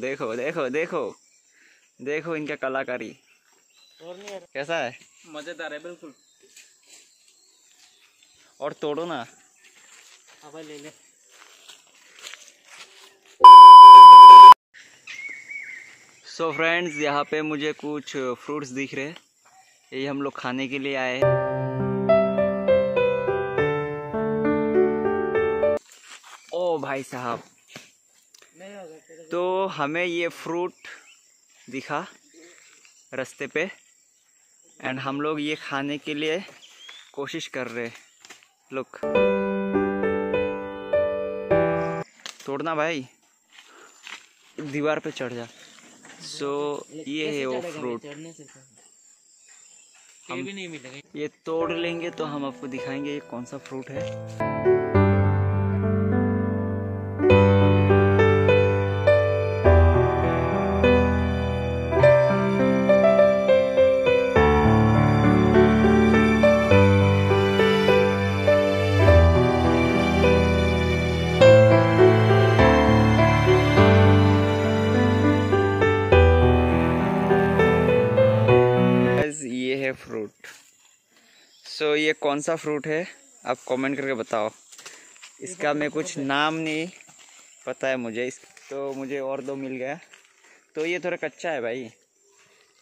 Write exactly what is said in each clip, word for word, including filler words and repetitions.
देखो देखो देखो देखो देखो इनका कलाकारी और नहीं है। कैसा है? मजेदार है बिल्कुल। और तोड़ो ना, अब ले ले। सो फ्रेंड्स, यहाँ पे मुझे कुछ फ्रूट्स दिख रहे हैं, ये हम लोग खाने के लिए आए हैं। ओ भाई साहब, तो हमें ये फ्रूट दिखा रास्ते पे एंड हम लोग ये खाने के लिए कोशिश कर रहे हैं। लुक, तोड़ना भाई, दीवार पे चढ़ जा। सो so, ये है वो फ्रूट, हम ये तोड़ लेंगे तो हम आपको दिखाएंगे ये कौन सा फ्रूट है। फ्रूट। सो so, ये कौन सा फ्रूट है आप कमेंट करके बताओ। इसका मैं कुछ नाम नहीं पता है मुझे। इस तो मुझे और दो मिल गया। तो ये थोड़ा कच्चा है भाई,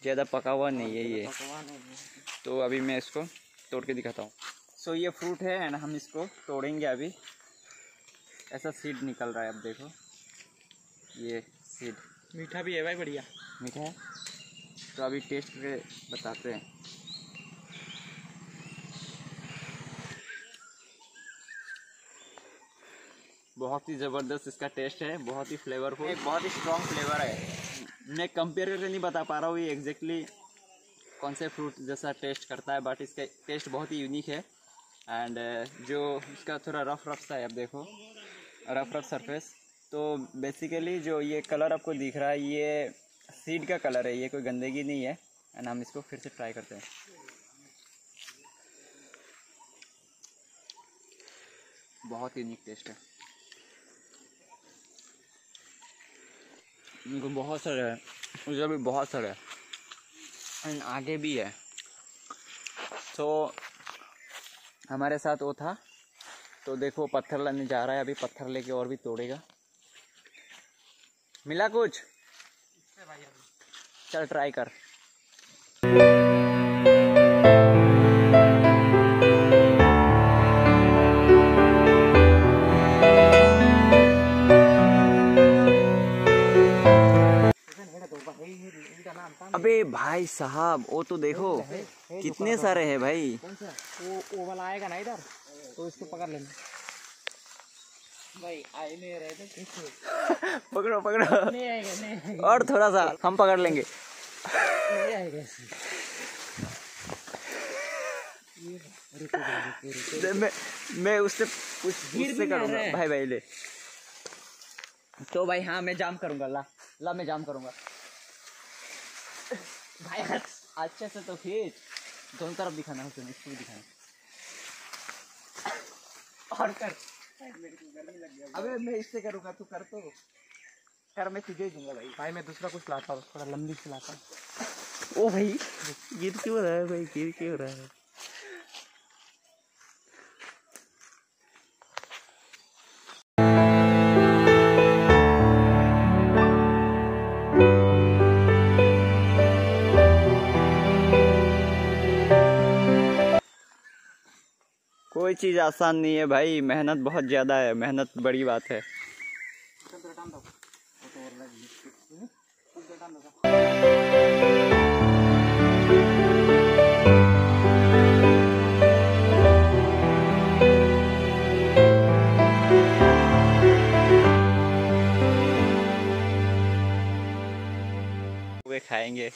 ज़्यादा पका हुआ नहीं है ये। तो अभी मैं इसको तोड़ के दिखाता हूँ। सो so, ये फ्रूट है एंड हम इसको तोड़ेंगे अभी। ऐसा सीड निकल रहा है, अब देखो ये सीड। मीठा भी है भाई, बढ़िया मीठा है। तो अभी टेस्ट करके बताते हैं। बहुत ही ज़बरदस्त इसका टेस्ट है, बहुत ही फ्लेवरफुल, एक बहुत ही स्ट्रॉन्ग फ्लेवर है। मैं कंपेयर करके नहीं बता पा रहा हूँ ये एग्जैक्टली कौन से फ्रूट जैसा टेस्ट करता है, बट इसका टेस्ट बहुत ही यूनिक है। एंड जो इसका थोड़ा रफ रफ सा है, आप देखो रफ रफ सरफेस। तो बेसिकली जो ये कलर आपको दिख रहा है, ये सीड का कलर है, ये कोई गंदगी नहीं है। एंड हम इसको फिर से ट्राई करते हैं। बहुत यूनिक टेस्ट है, इनको बहुत सारे है, उधर भी बहुत सारे है एंड आगे भी है। तो हमारे साथ वो था, तो देखो पत्थर लाने जा रहा है अभी, पत्थर लेके और भी तोड़ेगा। मिला कुछ? चल ट्राई कर। अबे भाई साहब, वो तो देखो कितने सारे हैं भाई। वो वो वाला आएगा ना इधर, तो इसको पकड़ लेना भाई। आए नहीं रहे, पकड़ो पकड़ो। नहीं आएगा, नहीं। और थोड़ा सा हम पकड़ लेंगे। नहीं आएगा। मैं मैं उससे उससे करूँगा भाई। भाई ले तो भाई, हाँ मैं जाम करूँगा। ला ला मैं जाम करूँगा भाई, अच्छे से तो खींच। दोनों तरफ दिखाना है, तुम्हें दिखाना। और कर, अबे मैं इससे करूँगा, तू कर। तो कर, मैं तुझे ही दूंगा भाई। भाई मैं दूसरा कुछ लाता हूँ, थोड़ा लंबी से लाता हूँ। ओ भाई, गिर क्यों रहा है भाई? गिर क्यों रहा है? कोई चीज़ आसान नहीं है भाई, मेहनत बहुत ज़्यादा है। मेहनत बड़ी बात है। वे खाएंगे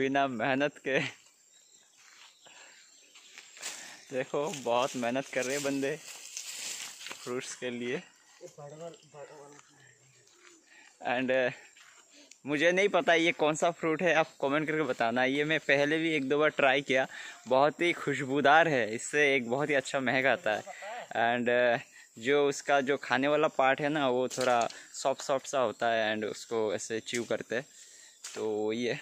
बिना मेहनत के। देखो बहुत मेहनत कर रहे बंदे फ्रूट्स के लिए। एंड uh, मुझे नहीं पता ये कौन सा फ्रूट है, आप कमेंट करके बताना। ये मैं पहले भी एक दो बार ट्राई किया, बहुत ही खुशबूदार है, इससे एक बहुत ही अच्छा महक आता है। एंड uh, जो उसका जो खाने वाला पार्ट है ना वो थोड़ा सॉफ्ट सॉफ्ट सा होता है एंड उसको ऐसे च्यू करते हैं। तो ये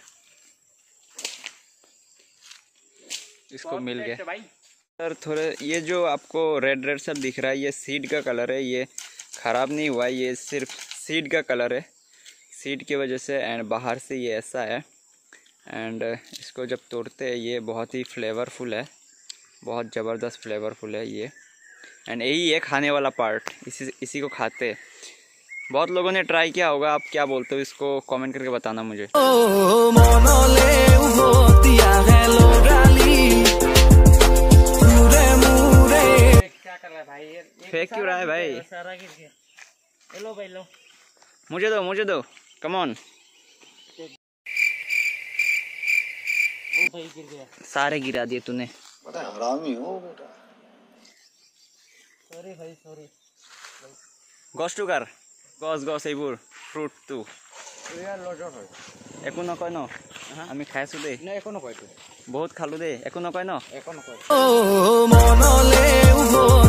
इसको मिल गया सर। थोड़े ये जो आपको रेड रेड सब दिख रहा है ये सीड का कलर है, ये ख़राब नहीं हुआ, ये सिर्फ सीड का कलर है, सीड की वजह से एंड बाहर से ये ऐसा है। एंड इसको जब तोड़ते हैं ये बहुत ही फ्लेवरफुल है, बहुत ज़बरदस्त फ्लेवरफुल है ये। एंड यही है खाने वाला पार्ट, इसी इसी को खाते हैं। बहुत लोगों ने ट्राई किया होगा, आप क्या बोलते हो इसको कमेंट करके बताना मुझे। फेंक क्यों रहा है भाई? लो भाई लो, मुझे दो मुझे दो, कम ऑन। सारे गिरा दिए तूने, हरामी हो बेटा। सॉरी भाई सॉरी। गोश्तू कर गज गज এইবোৰ ফ্ৰুট তো ইয়াৰ লজৰ হয় একো নকয় ন আমি খাইছো দে না একো নকয় বহুত খালো দে একো নকয় ন একো নকয়।